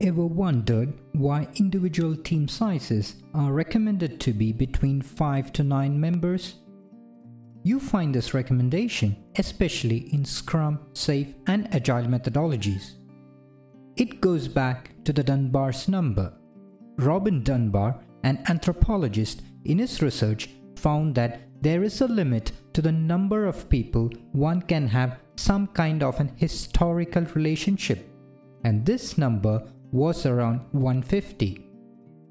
Ever wondered why individual team sizes are recommended to be between 5 to 9 members? You find this recommendation especially in Scrum, SAFe and Agile methodologies. It goes back to the Dunbar's number. Robin Dunbar, an anthropologist, in his research found that there is a limit to the number of people one can have some kind of an historical relationship, and this number was around 150.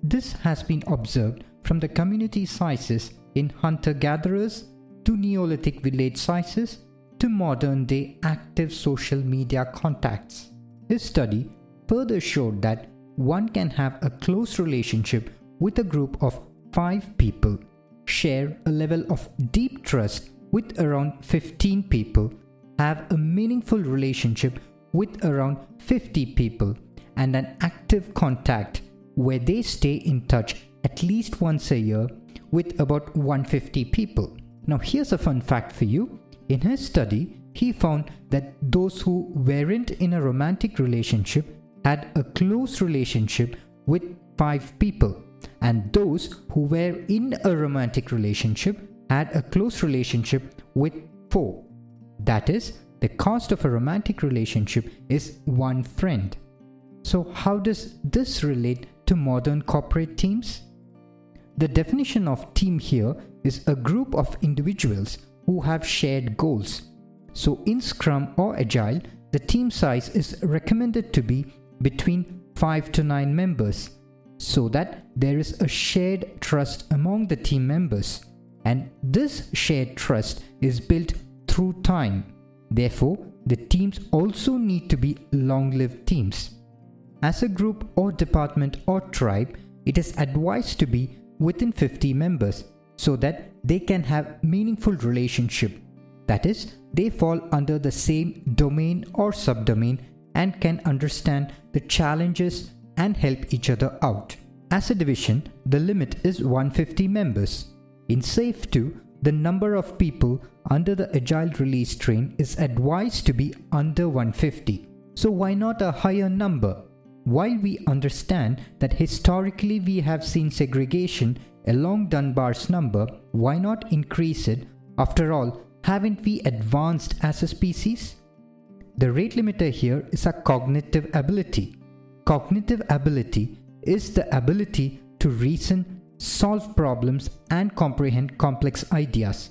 This has been observed from the community sizes in hunter-gatherers to Neolithic village sizes to modern-day active social media contacts. His study further showed that one can have a close relationship with a group of 5 people, share a level of deep trust with around 15 people, have a meaningful relationship with around 50 people, and an active contact where they stay in touch at least once a year with about 150 people. Now here's a fun fact for you. In his study, he found that those who weren't in a romantic relationship had a close relationship with 5 people, and those who were in a romantic relationship had a close relationship with 4. That is, the cost of a romantic relationship is 1 friend. So how does this relate to modern corporate teams? The definition of team here is a group of individuals who have shared goals. So in Scrum or Agile, the team size is recommended to be between 5 to 9 members, so that there is a shared trust among the team members, and this shared trust is built through time. Therefore, the teams also need to be long-lived teams. As a group or department or tribe, it is advised to be within 50 members so that they can have meaningful relationship. That is, they fall under the same domain or subdomain and can understand the challenges and help each other out. As a division, the limit is 150 members. In SAFe 2, the number of people under the Agile release train is advised to be under 150. So why not a higher number? While we understand that historically we have seen segregation along Dunbar's number, why not increase it? After all, haven't we advanced as a species? The rate limiter here is a cognitive ability. Cognitive ability is the ability to reason, solve problems, and comprehend complex ideas.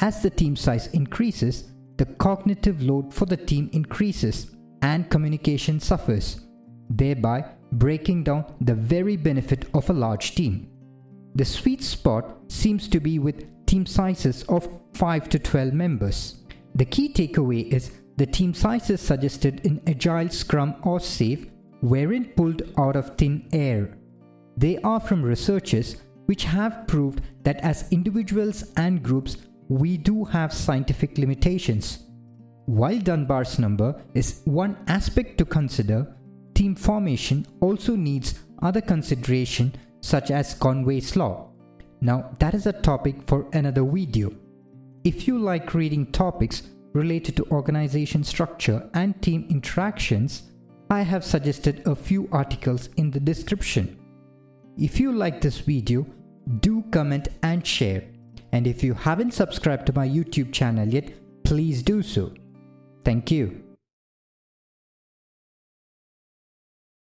As the team size increases, the cognitive load for the team increases and communication suffers, thereby breaking down the very benefit of a large team. The sweet spot seems to be with team sizes of 5 to 12 members. The key takeaway is the team sizes suggested in Agile, Scrum, or SAFe weren't pulled out of thin air. They are from researches which have proved that as individuals and groups, we do have scientific limitations. While Dunbar's number is one aspect to consider, team formation also needs other consideration such as Conway's law. Now that is a topic for another video. If you like reading topics related to organization structure and team interactions, I have suggested a few articles in the description. If you like this video, do comment and share. And if you haven't subscribed to my YouTube channel yet, please do so. Thank you.